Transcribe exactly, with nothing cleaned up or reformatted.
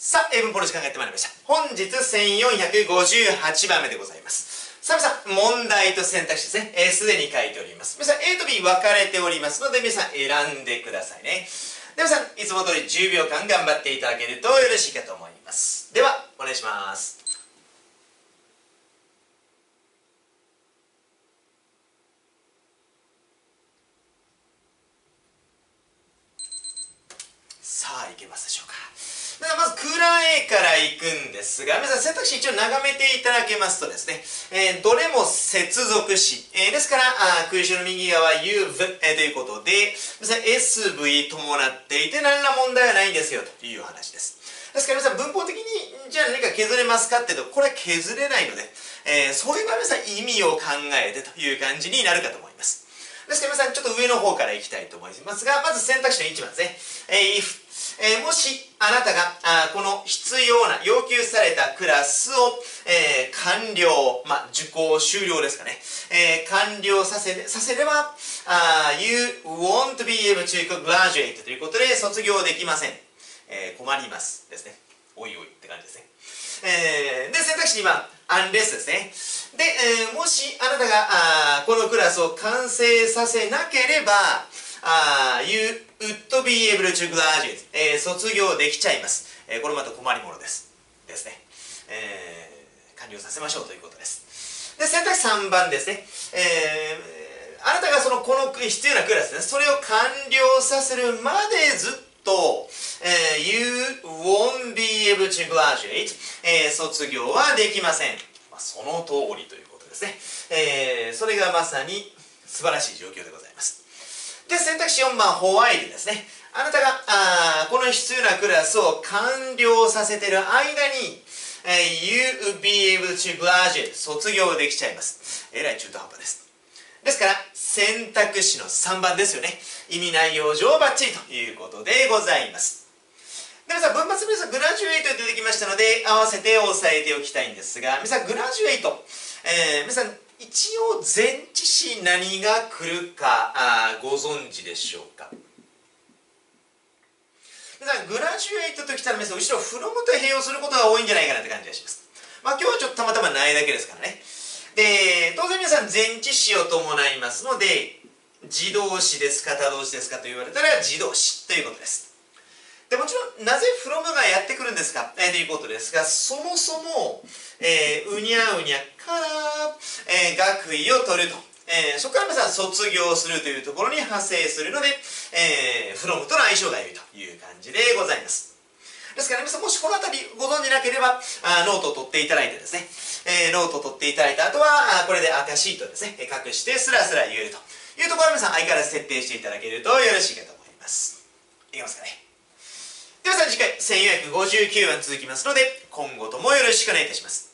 さあ、英文ポルシェ考えてまいりました。本日せんよんひゃくごじゅうはちばんめでございます。さあ、皆さん、問題と選択肢ですね。えー、すでに書いております。皆さん、A と B 分かれておりますので、皆さん選んでくださいね。では皆さん、いつも通りじゅうびょうかん頑張っていただけるとよろしいかと思います。では、お願いします。さあ、いけますでしょうか。まず空欄 A から行くんですが、皆さん選択肢一応眺めていただけますとですね、えー、どれも接続詞、えー、ですから空詞の右側 you've、えー、ということで、皆さん エスブイ 伴っていて何ら問題はないんですよという話です。ですから皆さん文法的にじゃあ何か削れますかっていうと、これは削れないので、えー、そういう場合皆さん意味を考えてという感じになるかと思います。ですから皆さんちょっと上の方からいきたいと思いますが、まず選択肢のいちばんですね、えー、if、えー、もしあなたがあこの必要な要求されたクラスを、えー、完了、まあ、受講終了ですかね、えー、完了させ、させればあ you won't be able to graduate ということで卒業できません、えー、困りますですね。おいおいって感じですね。えー、で選択肢にばん unless ですね。で、えー、もしあなたがあこのクラスを完成させなければあ You would be able to graduate、えー、卒業できちゃいます、えー、これまた困りものですですね、えー、完了させましょうということです。で選択肢さんばんですね、えー、あなたがそのこの必要なクラスですね、それを完了させるまでずっと、えー、You won't be able to graduate、えー、卒業はできません、まあ、その通りということですね、えー、それがまさに素晴らしい状況でございます。で選択肢よんばんホワイトですね。あなたがあこの必要なクラスを完了させている間に、えー、You'll be able to graduate 卒業できちゃいます。えらい中途半端です。ですから選択肢のさんばんですよね。意味内容上バッチリということでございます。で皆さん文末皆さんグラジュエイト出てきましたので合わせて押さえておきたいんですが、皆さんグラジュエイト、えー、皆さん一応前置詞何が来るかあご存知でしょうか。皆さんグラジュエイトときたら皆さん後ろ from と併用することが多いんじゃないかなって感じがします。まあ今日はちょっとたまたまないだけですからね。で当然皆さん前置詞を伴いますので、自動詞ですか他動詞ですかと言われたら自動詞ということです。でもちろんなぜ from がやってくるんですか、えー、ということですが、そもそも、えー、うにゃうにゃから、えー、学位を取ると、えー、そこから皆さん卒業するというところに派生するので、えー、from との相性が良いという感じでございます。ですから皆さんもしこの辺りご存じなければあノートを取っていただいてですね、えー、ノートを取っていただいた後はあこれで赤シートですね隠してスラスラ言えるというところは皆さん相変わらず設定していただけるとよろしいかと思います。いきますかね。では次回せんよんひゃくごじゅうきゅうばん続きますので、今後ともよろしくお願いいたします。